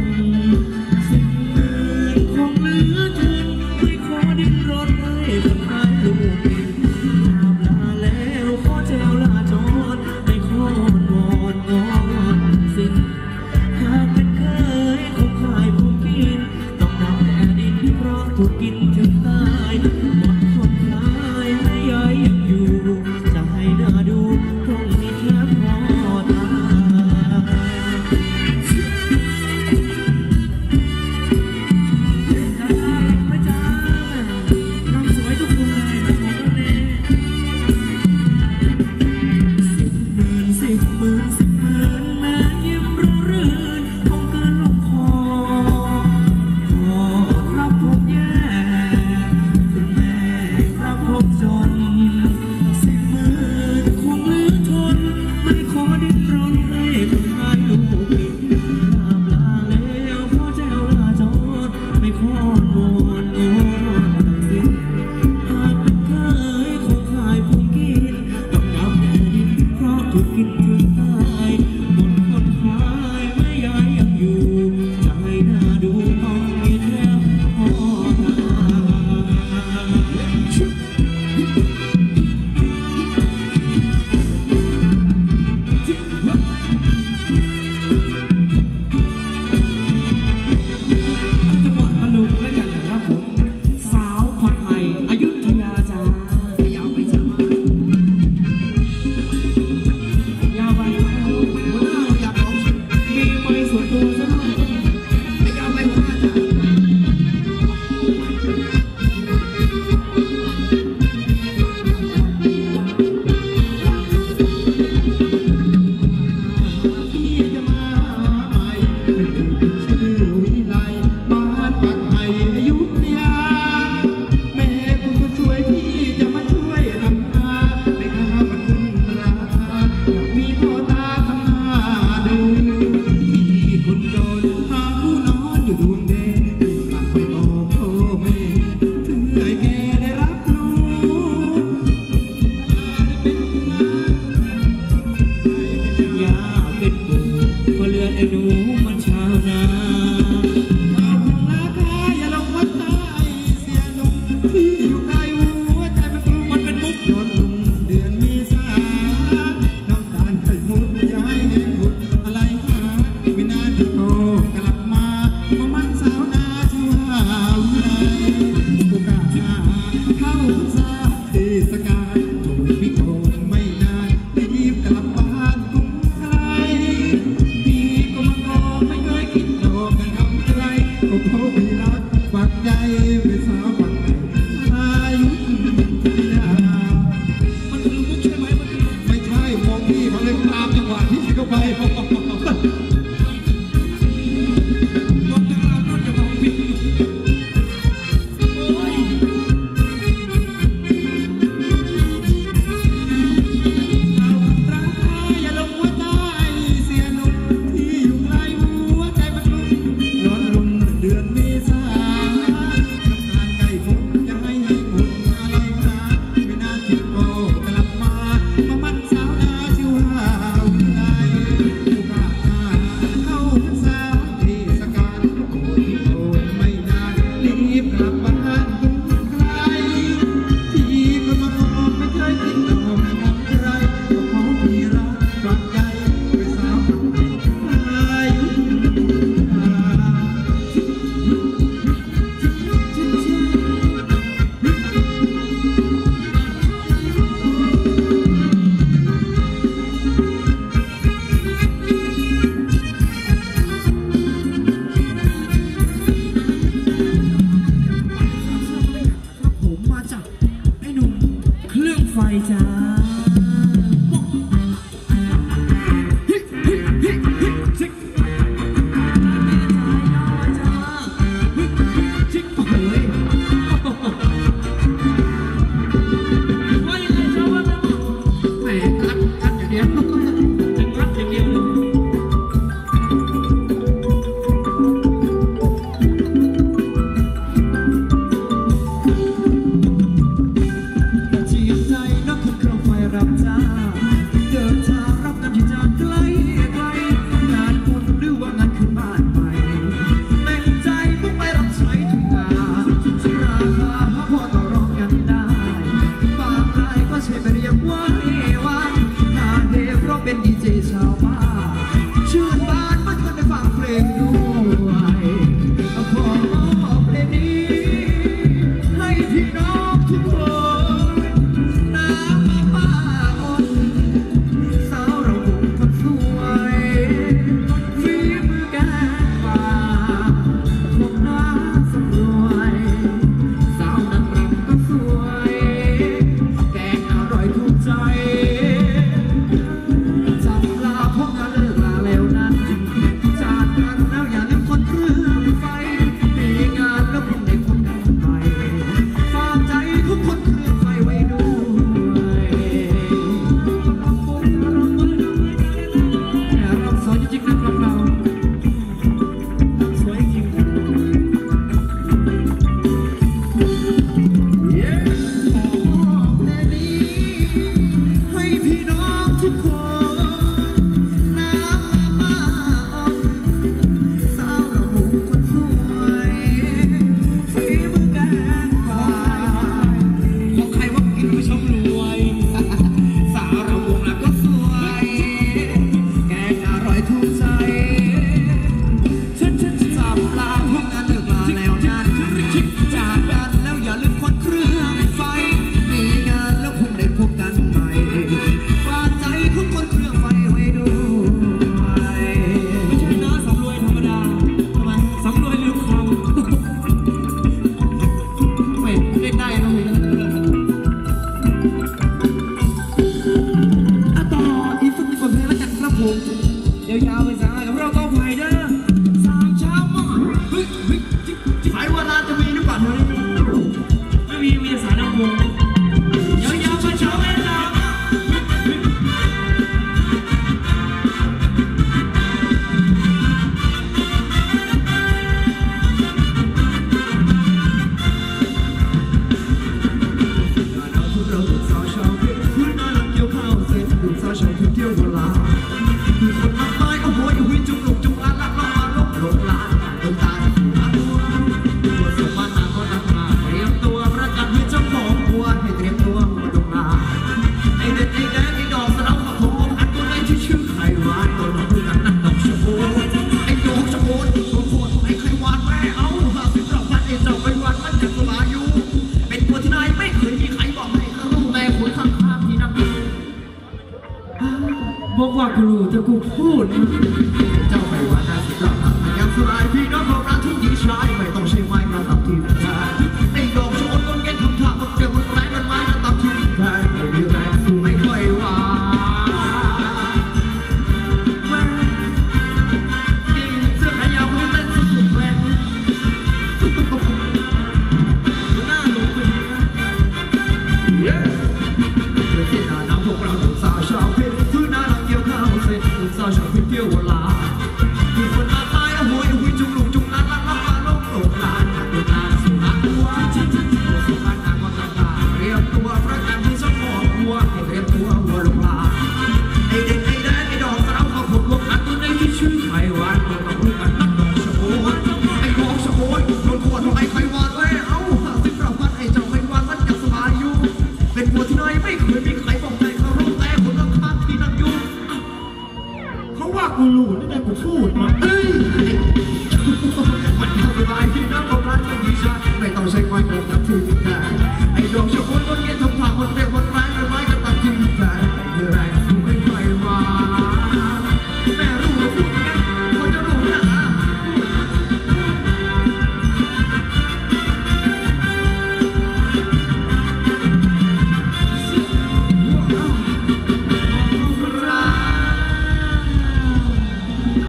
นสิ้นเดือนคงเหลือทนไม่ขอดิ้นรนให้คนไร้ลูกเป็นลาบลาแล้วขอเจ้าลาจอนไม่ขอวอนงอนสิ้นหากเป็นเคยคงขายคงกินต้องดำแดดดินเพราะถูกกินถึงตายหมดคนคลายให้ยายยังอยู่จะให้หน้าดูคงมีแค่พอตาเดือนนี้ บอกว่ากูรู้แต่กูพูดเจ้าไม่ว่าน่าสิกลับมายังสลายพี่น้องของเรา